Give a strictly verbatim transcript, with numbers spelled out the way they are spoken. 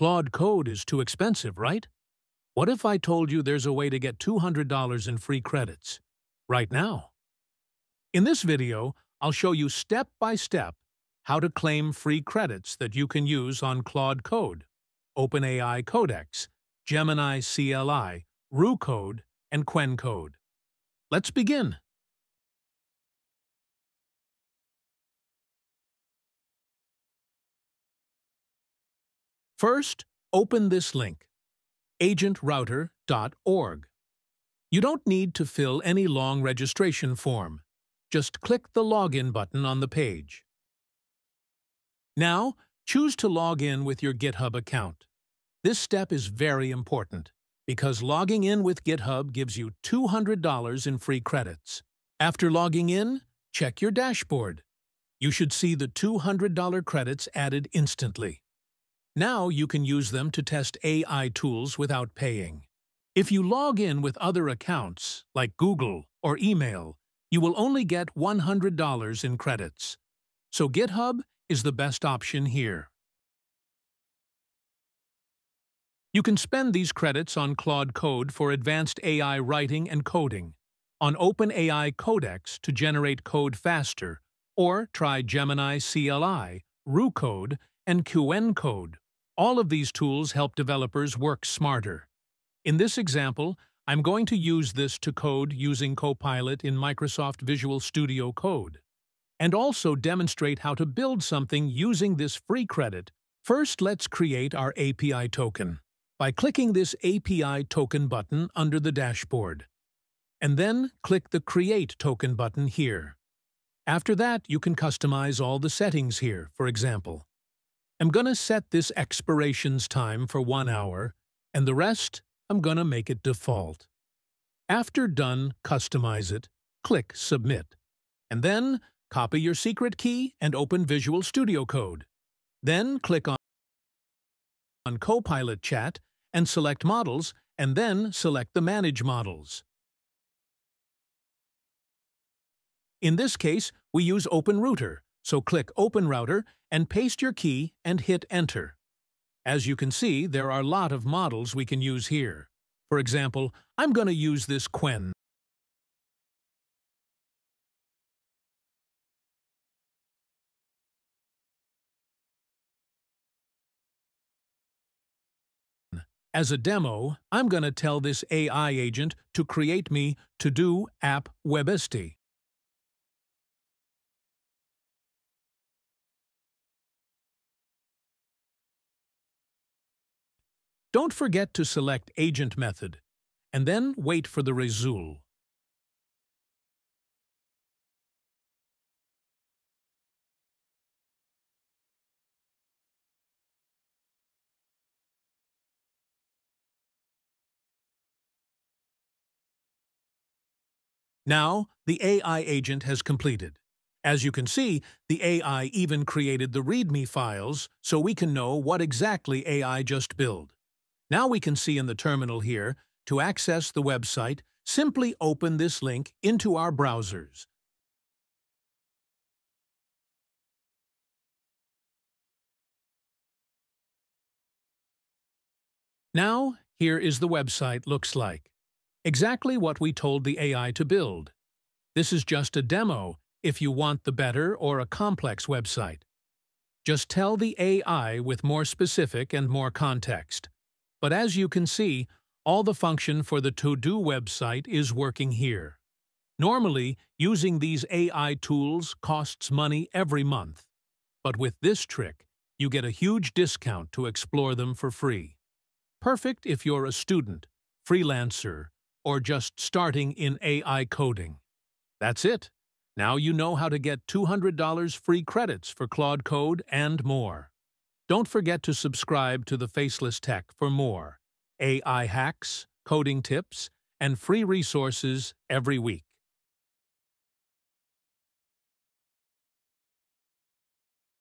Claude Code is too expensive, right? What if I told you there's a way to get two hundred dollars in free credits right now? In this video, I'll show you step by step how to claim free credits that you can use on Claude Code, OpenAI Codex, Gemini C L I, RooCode, and Qwen Code. Let's begin. First, open this link, agent router dot org. You don't need to fill any long registration form. Just click the Login button on the page. Now, choose to log in with your GitHub account. This step is very important because logging in with GitHub gives you two hundred dollars in free credits. After logging in, check your dashboard. You should see the two hundred dollar credits added instantly. Now you can use them to test A I tools without paying. If you log in with other accounts, like Google or email, you will only get one hundred dollars in credits. So GitHub is the best option here. You can spend these credits on Claude Code for advanced A I writing and coding, on OpenAI Codex to generate code faster, or try Gemini C L I, RooCode, and Qwen Code. All of these tools help developers work smarter. In this example, I'm going to use this to code using Copilot in Microsoft Visual Studio Code, and also demonstrate how to build something using this free credit. First, let's create our A P I token by clicking this A P I token button under the dashboard, and then click the Create Token button here. After that, you can customize all the settings here, for example. I'm gonna set this expirations time for one hour, and the rest, I'm gonna make it default. After done, customize it, click Submit, and then copy your secret key and open Visual Studio Code. Then click on, on Copilot Chat and select Models, and then select the Manage Models. In this case, we use OpenRouter. So click OpenRouter and paste your key and hit Enter. As you can see, there are a lot of models we can use here. For example, I'm going to use this Qwen as a demo. I'm going to tell this A I agent to create me to-do app webesti. Don't forget to select Agent Method, and then wait for the result. Now, the A I agent has completed. As you can see, the A I even created the README files so we can know what exactly A I just built. Now we can see in the terminal here, to access the website, simply open this link into our browsers. Now, here is the website looks like. Exactly what we told the A I to build. This is just a demo if you want the better or a complex website. Just tell the A I with more specific and more context. But as you can see, all the function for the to-do website is working here. Normally, using these A I tools costs money every month. But with this trick, you get a huge discount to explore them for free. Perfect if you're a student, freelancer, or just starting in A I coding. That's it. Now you know how to get two hundred dollars free credits for Claude Code and more. Don't forget to subscribe to The Faceless Tech for more A I hacks, coding tips, and free resources every week.